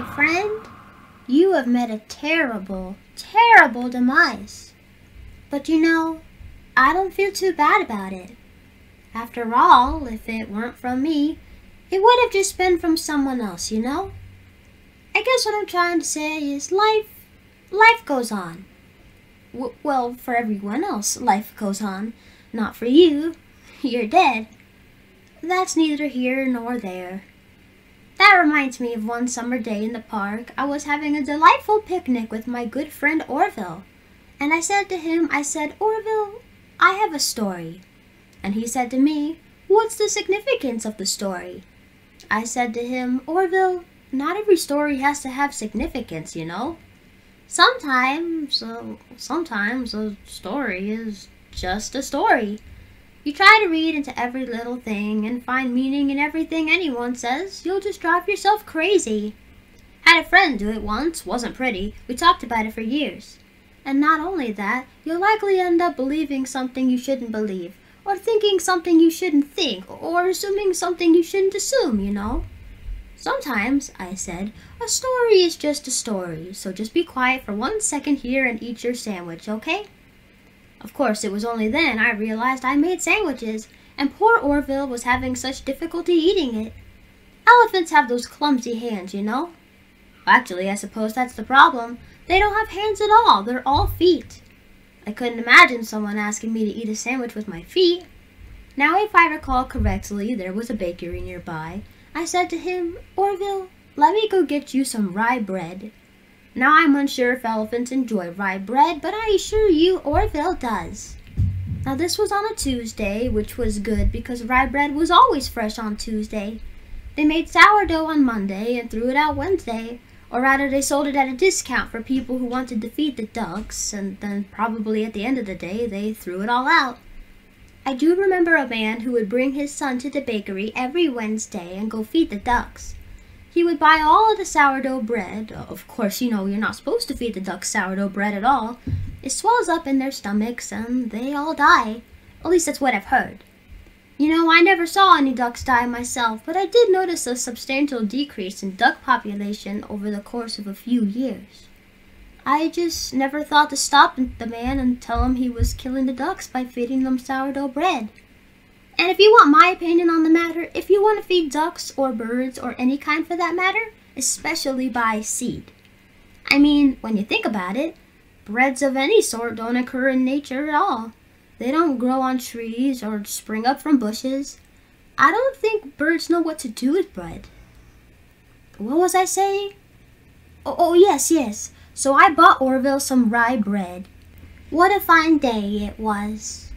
my friend. You have met a terrible, terrible demise. But you know, I don't feel too bad about it. After all, if it weren't from me, it would have just been from someone else, you know? I guess what I'm trying to say is life goes on. Well, for everyone else, life goes on. Not for you. You're dead. That's neither here nor there. That reminds me of one summer day in the park. I was having a delightful picnic with my good friend Orville. And I said to him, Orville, I have a story. And he said to me, what's the significance of the story? I said to him, Orville, not every story has to have significance, you know? Sometimes a story is just a story. You try to read into every little thing and find meaning in everything anyone says, you'll just drive yourself crazy. Had a friend do it once, wasn't pretty, we talked about it for years. And not only that, you'll likely end up believing something you shouldn't believe, or thinking something you shouldn't think, or assuming something you shouldn't assume, you know? Sometimes, I said, a story is just a story, so just be quiet for 1 second here and eat your sandwich, okay? Of course, it was only then I realized I made sandwiches, and poor Orville was having such difficulty eating it. Elephants have those clumsy hands, you know? Well, actually, I suppose that's the problem. They don't have hands at all. They're all feet. I couldn't imagine someone asking me to eat a sandwich with my feet. Now, if I recall correctly, there was a bakery nearby. I said to him, Orville, let me go get you some rye bread. Now I'm unsure if elephants enjoy rye bread, but I assure you Orville does. Now this was on a Tuesday, which was good because rye bread was always fresh on Tuesday. They made sourdough on Monday and threw it out Wednesday, or rather they sold it at a discount for people who wanted to feed the ducks, and then probably at the end of the day they threw it all out. I do remember a man who would bring his son to the bakery every Wednesday and go feed the ducks. He would buy all of the sourdough bread. Of course, you know, you're not supposed to feed the ducks sourdough bread at all. It swells up in their stomachs and they all die. At least that's what I've heard. You know, I never saw any ducks die myself, but I did notice a substantial decrease in duck population over the course of a few years. I just never thought to stop the man and tell him he was killing the ducks by feeding them sourdough bread. And if you want my opinion on the matter, if you want to feed ducks or birds or any kind for that matter, especially by seed. I mean, when you think about it, breads of any sort don't occur in nature at all. They don't grow on trees or spring up from bushes. I don't think birds know what to do with bread. What was I saying? Oh yes. So I bought Orville some rye bread. What a fine day it was.